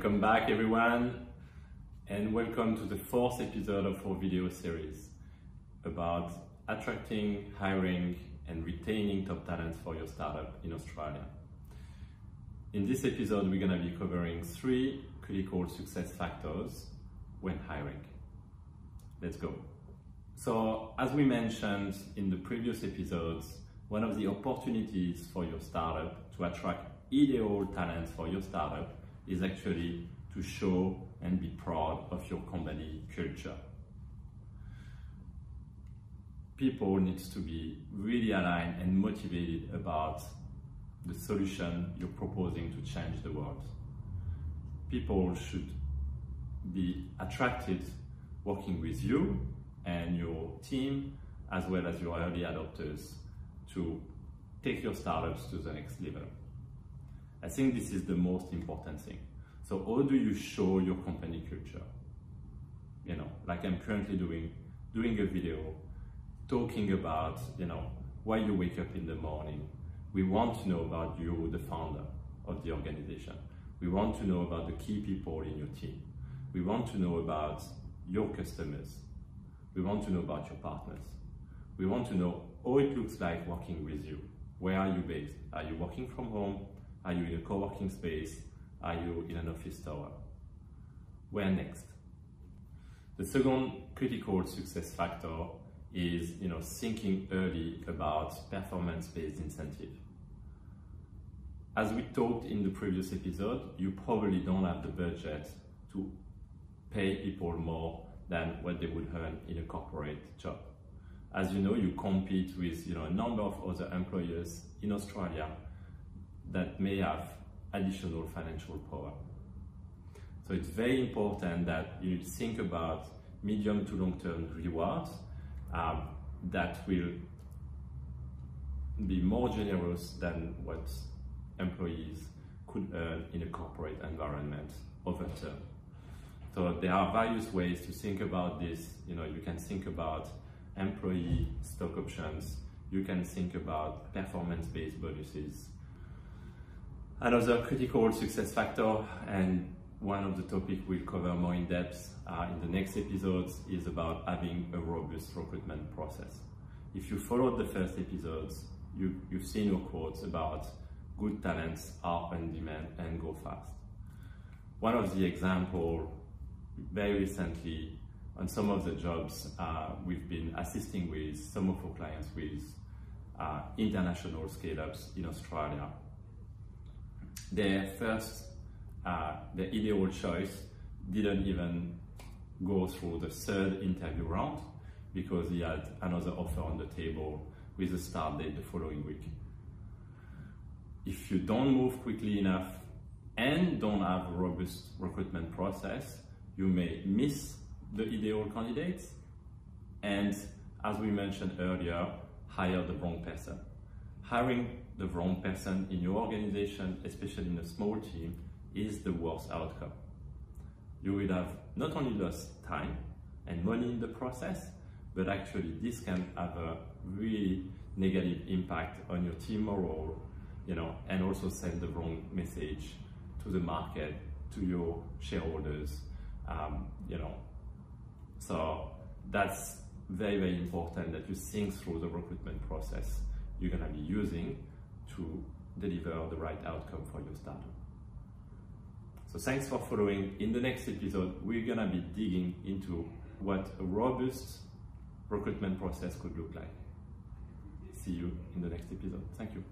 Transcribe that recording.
Welcome back everyone, and welcome to the fourth episode of our video series about attracting, hiring and retaining top talents for your startup in Australia. In this episode, we're going to be covering three critical success factors when hiring. Let's go. So as we mentioned in the previous episodes, one of the opportunities for your startup to attract ideal talents for your startup is actually to show and be proud of your company culture. People need to be really aligned and motivated about the solution you're proposing to change the world. People should be attracted working with you and your team, as well as your early adopters, to take your startups to the next level. I think this is the most important thing. So how do you show your company culture? You know, like I'm currently doing a video talking about, you know, why you wake up in the morning. We want to know about you, the founder of the organization. We want to know about the key people in your team. We want to know about your customers. We want to know about your partners. We want to know how it looks like working with you. Where are you based? Are you working from home? Are you in a co-working space? Are you in an office tower? Where next? The second critical success factor is, you know, thinking early about performance-based incentive. As we talked in the previous episode, you probably don't have the budget to pay people more than what they would earn in a corporate job. As you know, you compete with, you know, a number of other employers in Australia that may have additional financial power. So it's very important that you think about medium to long-term rewards that will be more generous than what employees could earn in a corporate environment over term. So there are various ways to think about this. You know, you can think about employee stock options. You can think about performance-based bonuses. Another critical success factor, and one of the topics we'll cover more in depth in the next episodes, is about having a robust recruitment process. If you followed the first episodes, you've seen our quotes about good talents are on demand and go fast. One of the examples, very recently, on some of the jobs we've been assisting with, some of our clients with international scale-ups in Australia. Their ideal choice didn't even go through the third interview round because he had another offer on the table with a start date the following week. If you don't move quickly enough and don't have a robust recruitment process, you may miss the ideal candidates and, as we mentioned earlier, hire the wrong person. Hiring the wrong person in your organization, especially in a small team, is the worst outcome. You will have not only lost time and money in the process, but actually this can have a really negative impact on your team morale, you know, and also send the wrong message to the market, to your shareholders, you know. So that's very, very important that you think through the recruitment process you're going to be using to deliver the right outcome for your startup. So thanks for following. In the next episode, we're going to be digging into what a robust recruitment process could look like. See you in the next episode. Thank you.